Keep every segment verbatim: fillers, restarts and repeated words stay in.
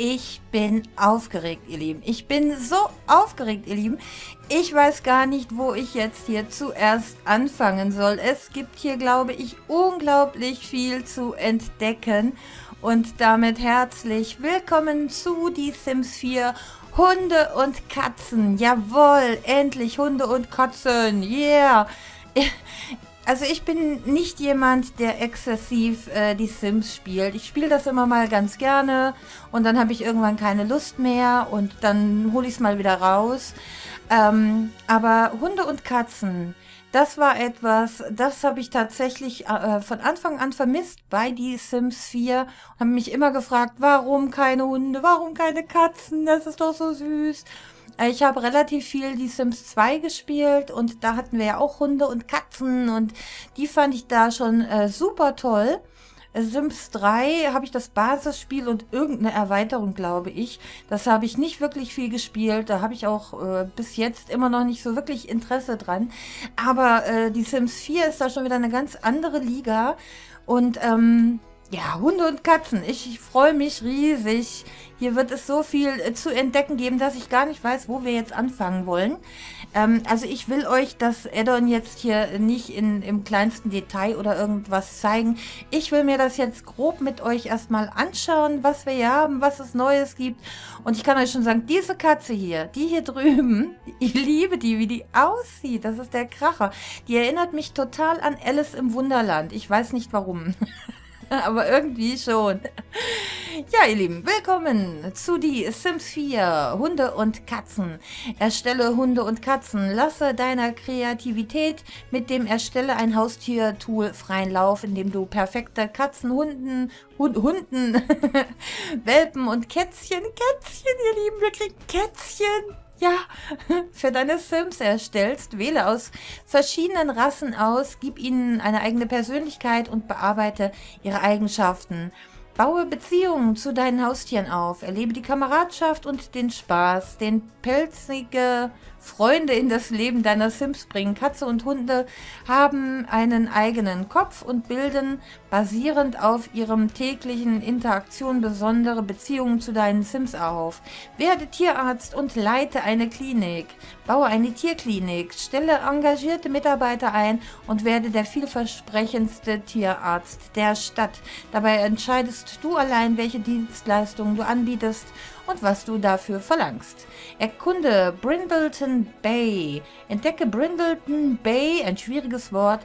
Ich bin aufgeregt, ihr Lieben. Ich bin so aufgeregt, ihr Lieben. Ich weiß gar nicht, wo ich jetzt hier zuerst anfangen soll. Es gibt hier, glaube ich, unglaublich viel zu entdecken. Und damit herzlich willkommen zu Die Sims vier. Hunde und Katzen. Jawohl, endlich Hunde und Katzen. Yeah. Also ich bin nicht jemand, der exzessiv äh, die Sims spielt. Ich spiele das immer mal ganz gerne und dann habe ich irgendwann keine Lust mehr und dann hole ich es mal wieder raus. Ähm, aber Hunde und Katzen, das war etwas, das habe ich tatsächlich äh, von Anfang an vermisst bei die Sims vier. Ich habe mich immer gefragt, warum keine Hunde, warum keine Katzen, das ist doch so süß. Ich habe relativ viel die Sims zwei gespielt und da hatten wir ja auch Hunde und Katzen und die fand ich da schon äh, super toll. Sims drei habe ich das Basisspiel und irgendeine Erweiterung, glaube ich. Das habe ich nicht wirklich viel gespielt. Da habe ich auch äh, bis jetzt immer noch nicht so wirklich Interesse dran. Aber äh, die Sims vier ist da schon wieder eine ganz andere Liga. Und ähm, ja, Hunde und Katzen. Ich, ich freue mich riesig. Hier wird es so viel zu entdecken geben, dass ich gar nicht weiß, wo wir jetzt anfangen wollen. Ähm, also ich will euch das Add-on jetzt hier nicht in, im kleinsten Detail oder irgendwas zeigen. Ich will mir das jetzt grob mit euch erstmal anschauen, was wir hier haben, was es Neues gibt. Und ich kann euch schon sagen, diese Katze hier, die hier drüben, ich liebe die, wie die aussieht. Das ist der Kracher. Die erinnert mich total an Alice im Wunderland. Ich weiß nicht warum. Aber irgendwie schon. Ja, ihr Lieben, willkommen zu die Sims vier, Hunde und Katzen. Erstelle Hunde und Katzen. Lasse deiner Kreativität mit dem Erstelle ein Haustier-Tool freien Lauf, indem du perfekte Katzen, Hunden, Hund, Hunden, Welpen und Kätzchen, Kätzchen, ihr Lieben, wir kriegen Kätzchen. Ja, für deine Sims erstellst, wähle aus verschiedenen Rassen aus, gib ihnen eine eigene Persönlichkeit und bearbeite ihre Eigenschaften. Baue Beziehungen zu deinen Haustieren auf, erlebe die Kameradschaft und den Spaß, den pelzige Freunde in das Leben deiner Sims bringen. Katze und Hunde haben einen eigenen Kopf und bilden basierend auf ihrem täglichen Interaktion besondere Beziehungen zu deinen Sims auf. Werde Tierarzt und leite eine Klinik. Baue eine Tierklinik, stelle engagierte Mitarbeiter ein und werde der vielversprechendste Tierarzt der Stadt. Dabei entscheidest du allein, welche Dienstleistungen du anbietest und was du dafür verlangst. Erkunde Brindleton Bay. Entdecke Brindleton Bay, ein schwieriges Wort.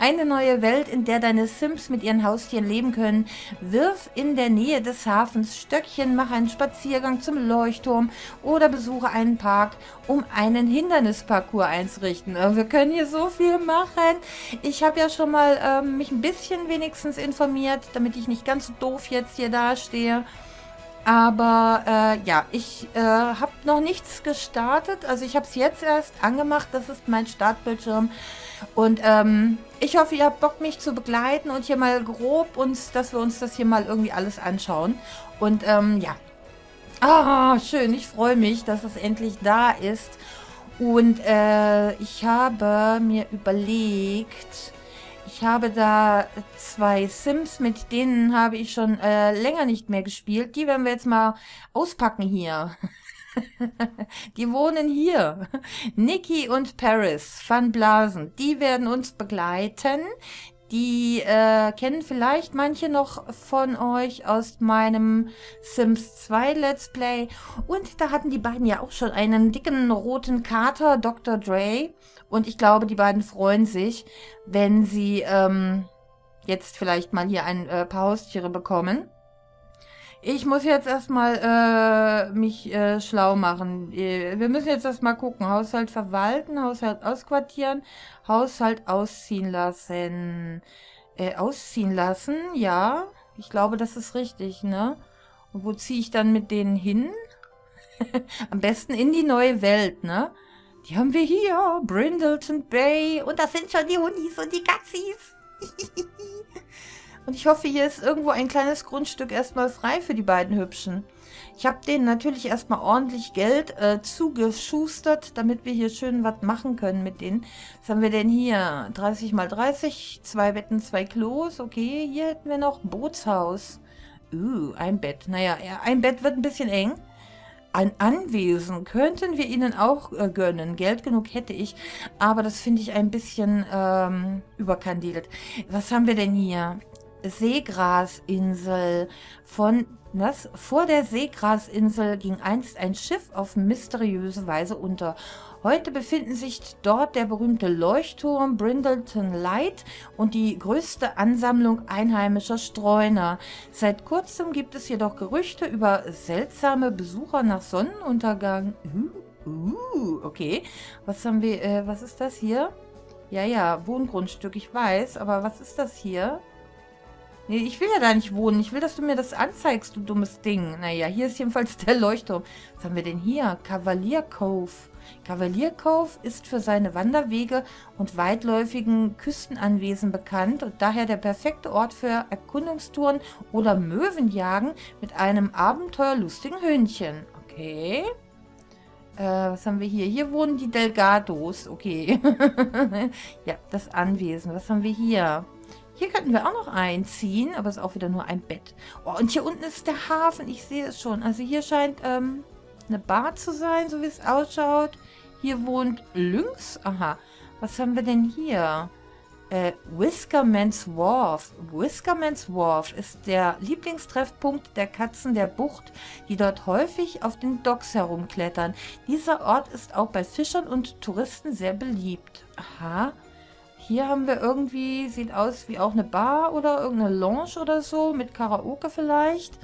Eine neue Welt, in der deine Sims mit ihren Haustieren leben können. Wirf in der Nähe des Hafens Stöckchen, mach einen Spaziergang zum Leuchtturm oder besuche einen Park, um einen Hindernisparcours einzurichten. Wir können hier so viel machen. Ich habe ja schon mal ähm, mich ein bisschen wenigstens informiert, damit ich nicht ganz so doof jetzt hier dastehe. Aber äh, ja, ich äh, habe noch nichts gestartet. Also ich habe es jetzt erst angemacht. Das ist mein Startbildschirm. Und ähm, ich hoffe, ihr habt Bock, mich zu begleiten und hier mal grob uns, dass wir uns das hier mal irgendwie alles anschauen. Und ähm, ja, ah, schön. Ich freue mich, dass es endlich da ist. Und äh, ich habe mir überlegt... Ich habe da zwei Sims, mit denen habe ich schon äh, länger nicht mehr gespielt. Die werden wir jetzt mal auspacken hier. Die wohnen hier. Nicki und Paris, Van Blasen, die werden uns begleiten. Die äh, kennen vielleicht manche noch von euch aus meinem Sims zwei Let's Play. Und da hatten die beiden ja auch schon einen dicken roten Kater, Doktor Dre. Und ich glaube, die beiden freuen sich, wenn sie ähm, jetzt vielleicht mal hier ein äh, paar Haustiere bekommen. Ich muss jetzt erstmal äh, mich äh, schlau machen. Wir müssen jetzt erstmal gucken. Haushalt verwalten, Haushalt ausquartieren, Haushalt ausziehen lassen. Äh, ausziehen lassen, ja. Ich glaube, das ist richtig, ne? Und wo ziehe ich dann mit denen hin? Am besten in die neue Welt, ne? Die haben wir hier, Brindleton Bay. Und das sind schon die Hundis und die Katzis. Und ich hoffe, hier ist irgendwo ein kleines Grundstück erstmal frei für die beiden Hübschen. Ich habe denen natürlich erstmal ordentlich Geld äh, zugeschustert, damit wir hier schön was machen können mit denen. Was haben wir denn hier? dreißig mal dreißig, zwei Betten, zwei Klos. Okay, hier hätten wir noch Bootshaus. Uh, ein Bett. Naja, ein Bett wird ein bisschen eng. Ein Anwesen könnten wir ihnen auch äh, gönnen. Geld genug hätte ich, aber das finde ich ein bisschen ähm, überkandidelt. Was haben wir denn hier? Seegrasinsel. Von was? Vor der Seegrasinsel ging einst ein Schiff auf mysteriöse Weise unter. Heute befinden sich dort der berühmte Leuchtturm Brindleton Light und die größte Ansammlung einheimischer Streuner. Seit kurzem gibt es jedoch Gerüchte über seltsame Besucher nach Sonnenuntergang. Uh, uh, okay, was haben wir? Äh, was ist das hier? Ja, ja, Wohngrundstück, ich weiß, aber was ist das hier? Nee, ich will ja da nicht wohnen. Ich will, dass du mir das anzeigst, du dummes Ding. Naja, hier ist jedenfalls der Leuchtturm. Was haben wir denn hier? Cavalier Cove. Cavalier Cove ist für seine Wanderwege und weitläufigen Küstenanwesen bekannt und daher der perfekte Ort für Erkundungstouren oder Möwenjagen mit einem abenteuerlustigen Hündchen. Okay. Äh, was haben wir hier? Hier wohnen die Delgados. Okay. Ja, das Anwesen. Was haben wir hier? Hier könnten wir auch noch einziehen, aber es ist auch wieder nur ein Bett. Oh, und hier unten ist der Hafen, ich sehe es schon. Also hier scheint ähm, eine Bar zu sein, so wie es ausschaut. Hier wohnt Lynx. Aha, was haben wir denn hier? Äh, Whiskerman's Wharf. Whiskerman's Wharf ist der Lieblingstreffpunkt der Katzen der Bucht, die dort häufig auf den Docks herumklettern. Dieser Ort ist auch bei Fischern und Touristen sehr beliebt. Aha. Hier haben wir irgendwie, sieht aus wie auch eine Bar oder irgendeine Lounge oder so, mit Karaoke vielleicht.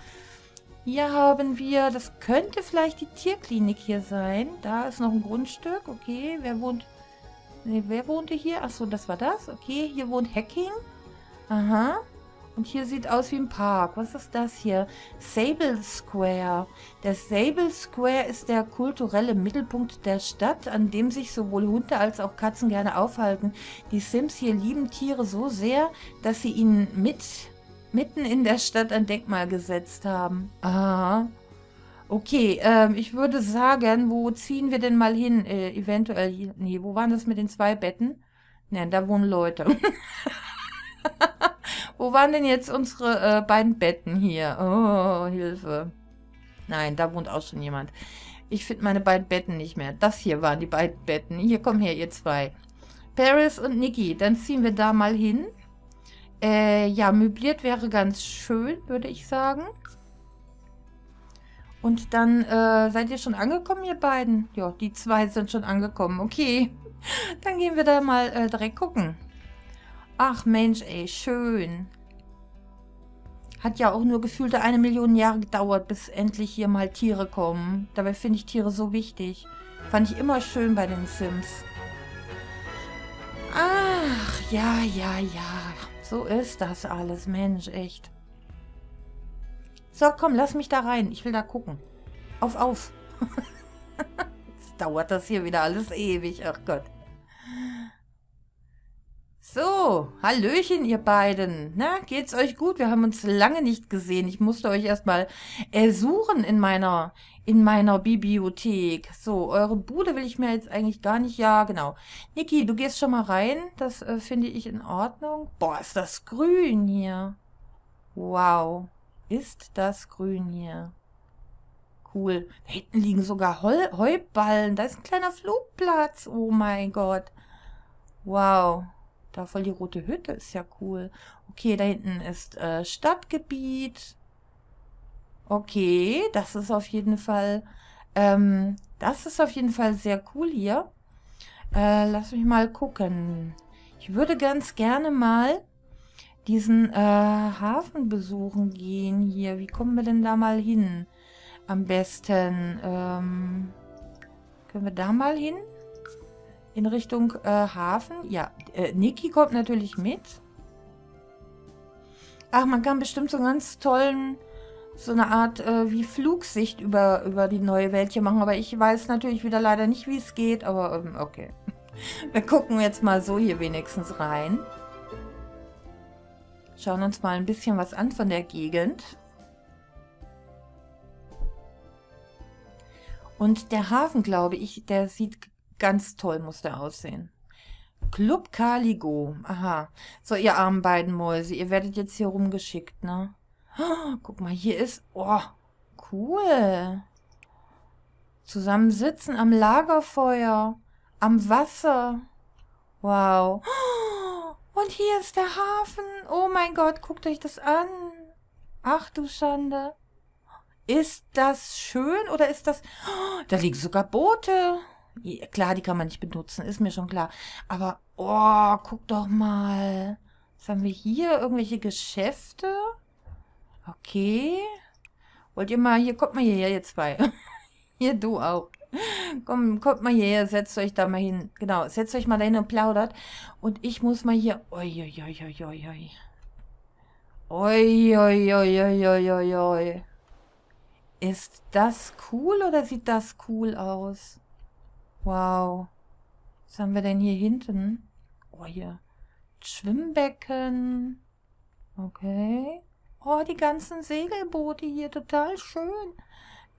Hier haben wir, das könnte vielleicht die Tierklinik hier sein. Da ist noch ein Grundstück, okay. Wer wohnt, nee, wer wohnte hier? Achso, das war das, okay. Hier wohnt Hacking, aha. Und hier sieht aus wie ein Park. Was ist das hier? Sable Square. Der Sable Square ist der kulturelle Mittelpunkt der Stadt, an dem sich sowohl Hunde als auch Katzen gerne aufhalten. Die Sims hier lieben Tiere so sehr, dass sie ihnen mit, mitten in der Stadt ein Denkmal gesetzt haben. Aha. Okay, ähm, ich würde sagen, wo ziehen wir denn mal hin? Äh, eventuell hier. Nee, wo waren das mit den zwei Betten? Nein, da wohnen Leute. Wo waren denn jetzt unsere äh, beiden Betten hier? Oh, Hilfe. Nein, da wohnt auch schon jemand. Ich finde meine beiden Betten nicht mehr. Das hier waren die beiden Betten. Hier, komm her, ihr zwei. Paris und Nicki. Dann ziehen wir da mal hin. Äh, ja, möbliert wäre ganz schön, würde ich sagen. Und dann äh, seid ihr schon angekommen, ihr beiden? Ja, die zwei sind schon angekommen. Okay, dann gehen wir da mal äh, direkt gucken. Ach Mensch, ey, schön. Hat ja auch nur gefühlte eine Million Jahre gedauert, bis endlich hier mal Tiere kommen. Dabei finde ich Tiere so wichtig. Fand ich immer schön bei den Sims. Ach, ja, ja, ja. So ist das alles, Mensch, echt. So, komm, lass mich da rein. Ich will da gucken. Auf, auf. Jetzt dauert das hier wieder alles ewig, ach Gott. So, Hallöchen, ihr beiden. Na, geht's euch gut? Wir haben uns lange nicht gesehen. Ich musste euch erstmal ersuchen in meiner, in meiner Bibliothek. So, eure Bude will ich mir jetzt eigentlich gar nicht. Ja, genau. Nicki, du gehst schon mal rein. Das äh, finde ich in Ordnung. Boah, ist das grün hier. Wow, ist das grün hier. Cool. Da hinten liegen sogar Heu Heuballen. Da ist ein kleiner Flugplatz. Oh mein Gott. Wow. Da voll die rote Hütte, ist ja cool. Okay, da hinten ist äh, Stadtgebiet. Okay, das ist auf jeden Fall, ähm, das ist auf jeden Fall sehr cool hier. Äh, lass mich mal gucken. Ich würde ganz gerne mal diesen äh, Hafen besuchen gehen hier. Wie kommen wir denn da mal hin? Am besten, ähm, können wir da mal hin? In Richtung äh, Hafen. Ja, äh, Nicki kommt natürlich mit. Ach, man kann bestimmt so einen ganz tollen, so eine Art äh, wie Flugsicht über, über die neue Welt hier machen. Aber ich weiß natürlich wieder leider nicht, wie es geht. Aber ähm, okay. Wir gucken jetzt mal so hier wenigstens rein. Schauen uns mal ein bisschen was an von der Gegend. Und der Hafen, glaube ich, der sieht ganz toll muss der aussehen. Club Caligo. Aha. So, ihr armen beiden Mäuse. Ihr werdet jetzt hier rumgeschickt, ne? Oh, guck mal, hier ist... Oh, cool. Zusammensitzen am Lagerfeuer, am Wasser. Wow. Und hier ist der Hafen. Oh mein Gott, guckt euch das an. Ach du Schande. Ist das schön oder ist das... Oh, da liegen sogar Boote. Ja, klar, die kann man nicht benutzen, ist mir schon klar. Aber, oh, guck doch mal. Was haben wir hier? Irgendwelche Geschäfte? Okay. Wollt ihr mal... Hier, kommt mal hierher, ihr zwei. Hier, du auch. Komm, kommt mal hierher, setzt euch da mal hin. Genau, setzt euch mal da hin und plaudert. Und ich muss mal hier... Oi, oi, oi, oi, oi. Oi, oi, oi, oi, oi, oi. Ist das cool oder sieht das cool aus? Wow. Was haben wir denn hier hinten? Oh, hier. Schwimmbecken. Okay. Oh, die ganzen Segelboote hier. Total schön.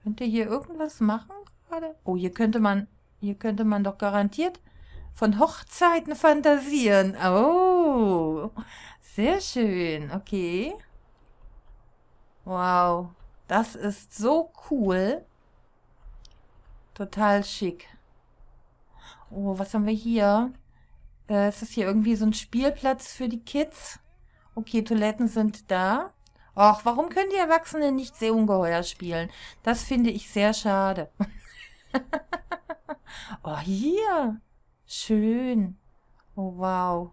Könnt ihr hier irgendwas machen gerade? Oh, hier könnte man, hier könnte man doch garantiert von Hochzeiten fantasieren. Oh, sehr schön. Okay. Wow. Das ist so cool. Total schick. Oh, was haben wir hier? Äh, ist das hier irgendwie so ein Spielplatz für die Kids? Okay, Toiletten sind da. Och, warum können die Erwachsenen nicht Seeungeheuer spielen? Das finde ich sehr schade. Oh, hier. Schön. Oh, wow.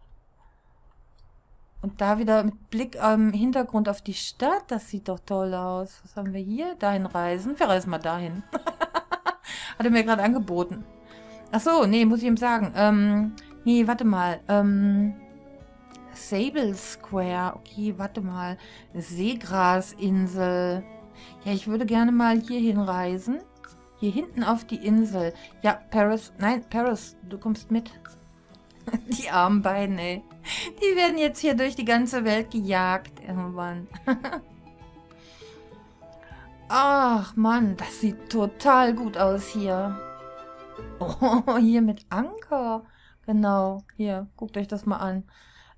Und da wieder mit Blick im Hintergrund auf die Stadt. Das sieht doch toll aus. Was haben wir hier? Dahin reisen. Wir reisen mal dahin. Hat er mir gerade angeboten. Ach so, nee, muss ich ihm sagen. Ähm, nee, warte mal. Ähm, Sable Square. Okay, warte mal. Seegrasinsel. Ja, ich würde gerne mal hier hinreisen. Hier hinten auf die Insel. Ja, Paris. Nein, Paris, du kommst mit. Die armen beiden, ey. Die werden jetzt hier durch die ganze Welt gejagt irgendwann. Ach, Mann, das sieht total gut aus hier. Oh, hier mit Anker. Genau, hier, guckt euch das mal an.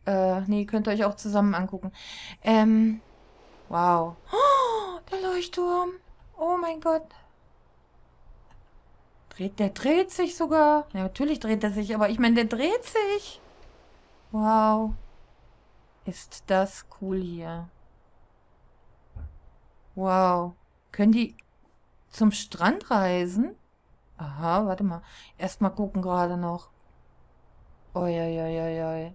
Äh, nee, könnt ihr euch auch zusammen angucken. Ähm, wow. Oh, der Leuchtturm. Oh mein Gott. Dreht, der dreht sich sogar. Ja, natürlich dreht er sich, aber ich meine, der dreht sich. Wow. Ist das cool hier. Wow. Können die zum Strand reisen? Aha, warte mal. Erstmal gucken gerade noch. Oi, oi, oi, oi.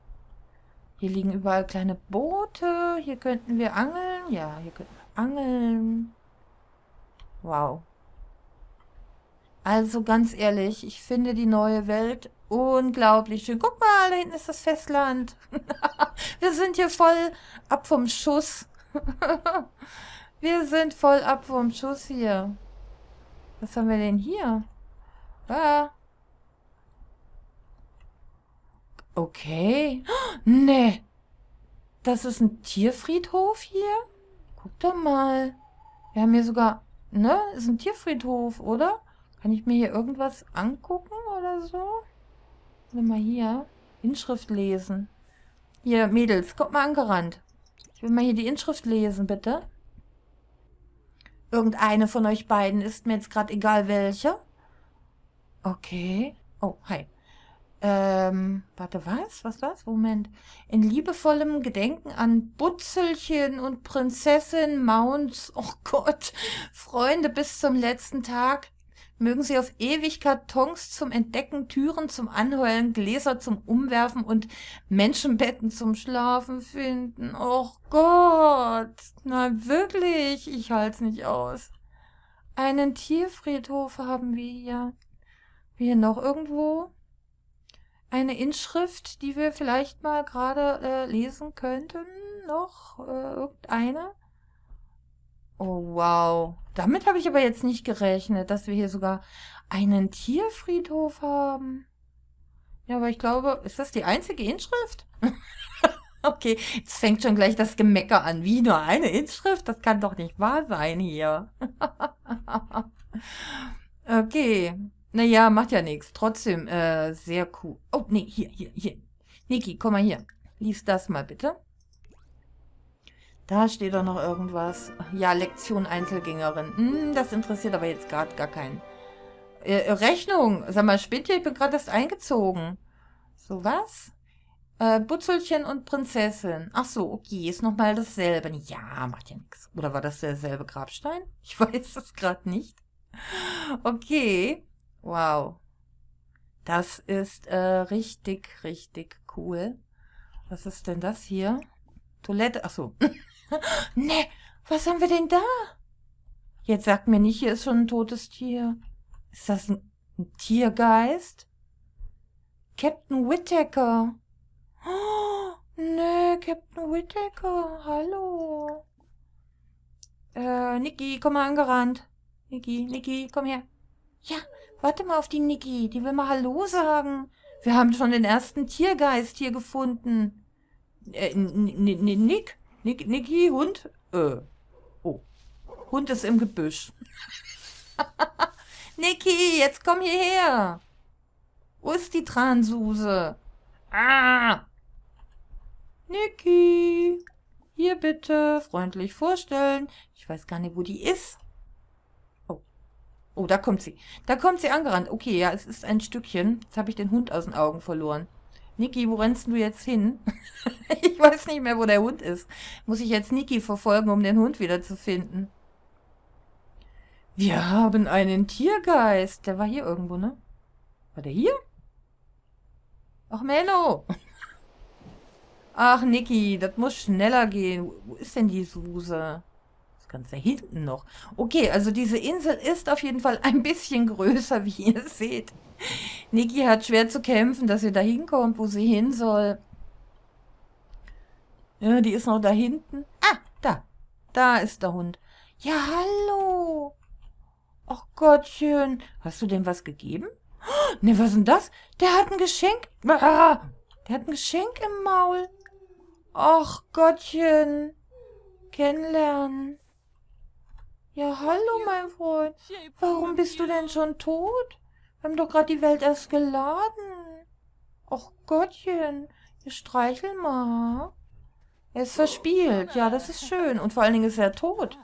Hier liegen überall kleine Boote. Hier könnten wir angeln. Ja, hier könnten wir angeln. Wow. Also ganz ehrlich, ich finde die neue Welt unglaublich schön. Guck mal, da hinten ist das Festland. Wir sind hier voll ab vom Schuss. Wir sind voll ab vom Schuss hier. Was haben wir denn hier? Ah. Okay. Oh, nee. Das ist ein Tierfriedhof hier? Guck doch mal. Wir haben hier sogar... Ne? Das ist ein Tierfriedhof, oder? Kann ich mir hier irgendwas angucken oder so? Warte mal hier. Inschrift lesen. Hier, Mädels, kommt mal angerannt. Ich will mal hier die Inschrift lesen, bitte. Irgendeine von euch beiden, ist mir jetzt gerade egal welche. Okay. Oh, hi. Ähm, warte, was? Was war's? Moment. In liebevollem Gedenken an Butzelchen und Prinzessin Mounds. Oh Gott. Freunde bis zum letzten Tag. Mögen sie auf ewig Kartons zum Entdecken, Türen zum Anheulen, Gläser zum Umwerfen und Menschenbetten zum Schlafen finden. Och Gott, na wirklich, ich halt's nicht aus. Einen Tierfriedhof haben wir hier. Wir hier noch irgendwo eine Inschrift, die wir vielleicht mal gerade äh, lesen könnten. Noch äh, irgendeine. Oh, wow. Damit habe ich aber jetzt nicht gerechnet, dass wir hier sogar einen Tierfriedhof haben. Ja, aber ich glaube, ist das die einzige Inschrift? Okay, jetzt fängt schon gleich das Gemecker an. Wie, nur eine Inschrift? Das kann doch nicht wahr sein hier. Okay, naja, macht ja nichts. Trotzdem, äh, sehr cool. Oh, nee, hier, hier, hier. Nicki, komm mal hier. Lies das mal bitte. Da steht doch noch irgendwas. Ja, Lektion Einzelgängerin. Hm, das interessiert aber jetzt gerade gar keinen. Äh, Rechnung. Sag mal, spinnt ihr? Ich bin gerade erst eingezogen. So, was? Äh, Butzelchen und Prinzessin. Ach so, okay, ist nochmal dasselbe. Ja, macht ja nichts. Oder war das derselbe Grabstein? Ich weiß es gerade nicht. Okay. Wow. Das ist äh, richtig, richtig cool. Was ist denn das hier? Toilette. Ach so. Ne, was haben wir denn da? Jetzt sagt mir nicht, hier ist schon ein totes Tier. Ist das ein, ein Tiergeist? Captain Whittaker. Oh, ne, Captain Whittaker. Hallo. Äh, Nicki, komm mal angerannt. Nicki, Nicki, komm her. Ja, warte mal auf die Nicki. Die will mal Hallo sagen. Wir haben schon den ersten Tiergeist hier gefunden. Äh, Nick? Nick, Nicki, Hund? Äh, oh. Hund ist im Gebüsch. Nicki, jetzt komm hierher. Wo ist die Transuse? Ah! Nicki, hier bitte. Freundlich vorstellen. Ich weiß gar nicht, wo die ist. Oh, da kommt sie. Da kommt sie angerannt. Okay, ja, es ist ein Stückchen. Jetzt habe ich den Hund aus den Augen verloren. Nicki, wo rennst du jetzt hin? Ich weiß nicht mehr, wo der Hund ist. Muss ich jetzt Nicki verfolgen, um den Hund wiederzufinden? Wir haben einen Tiergeist. Der war hier irgendwo, ne? War der hier? Ach, Menno. Ach, Nicki, das muss schneller gehen. Wo ist denn die Suse? Ganz da hinten noch. Okay, also diese Insel ist auf jeden Fall ein bisschen größer, wie ihr seht. Nicki hat schwer zu kämpfen, dass sie da hinkommt, wo sie hin soll. Ja, die ist noch da hinten. Ah, da. Da ist der Hund. Ja, hallo. Ach Gottchen. Hast du dem was gegeben? Oh, ne, was ist denn das? Der hat ein Geschenk. Ah, der hat ein Geschenk im Maul. Ach Gottchen. Kennenlernen. Ja, hallo, mein Freund. Warum bist du denn schon tot? Wir haben doch gerade die Welt erst geladen. Och Gottchen, wir streicheln mal. Er ist verspielt. Ja, das ist schön. Und vor allen Dingen ist er tot.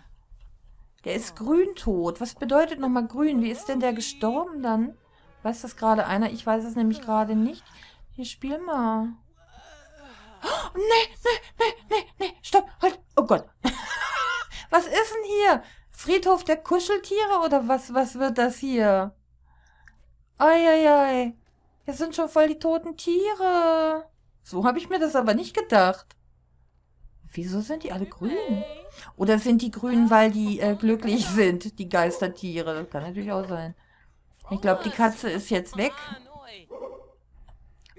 Der ist grüntot. Was bedeutet nochmal grün? Wie ist denn der gestorben dann? Weiß das gerade einer? Ich weiß es nämlich gerade nicht. Hier, spiel mal. Oh, nee, nee, nee, nee, nee. Stopp, halt. Oh Gott. Was ist denn hier? Friedhof der Kuscheltiere oder was, was wird das hier? Eieiei. Hier sind schon voll die toten Tiere. So habe ich mir das aber nicht gedacht. Wieso sind die alle grün? Oder sind die grün, weil die äh, glücklich sind, die Geistertiere? Das kann natürlich auch sein. Ich glaube, die Katze ist jetzt weg.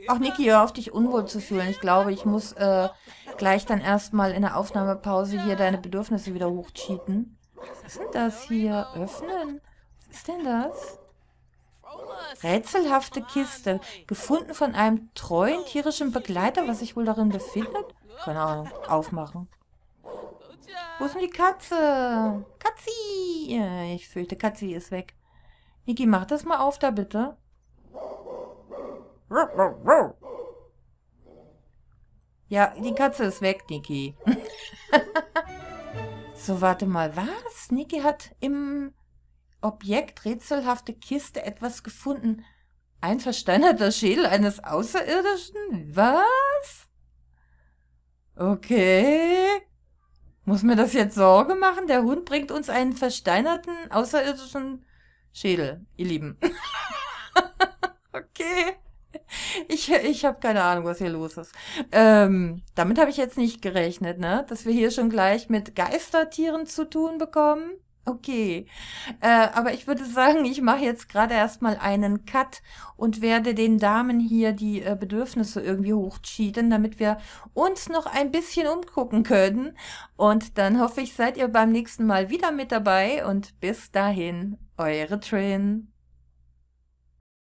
Auch Nicki, hör auf, dich unwohl zu fühlen. Ich glaube, ich muss äh, gleich dann erstmal in der Aufnahmepause hier deine Bedürfnisse wieder hochcheaten. Was ist denn das hier? Öffnen? Was ist denn das? Rätselhafte Kiste. Gefunden von einem treuen tierischen Begleiter, was sich wohl darin befindet? Keine Ahnung. Aufmachen. Wo ist denn die Katze? Katzi! Ich fürchte, Katzi ist weg. Nicki, mach das mal auf da bitte. Ja, die Katze ist weg, Nicki. So, warte mal, was? Nicki hat im Objekt rätselhafte Kiste etwas gefunden. Ein versteinerter Schädel eines Außerirdischen? Was? Okay. Muss mir das jetzt Sorge machen? Der Hund bringt uns einen versteinerten außerirdischen Schädel, ihr Lieben. Okay. Ich, ich habe keine Ahnung, was hier los ist. Ähm, damit habe ich jetzt nicht gerechnet, ne? Dass wir hier schon gleich mit Geistertieren zu tun bekommen. Okay. Äh, aber ich würde sagen, ich mache jetzt gerade erstmal einen Cut und werde den Damen hier die äh, Bedürfnisse irgendwie hochcheaten, damit wir uns noch ein bisschen umgucken können. Und dann hoffe ich, seid ihr beim nächsten Mal wieder mit dabei. Und bis dahin, eure Trin.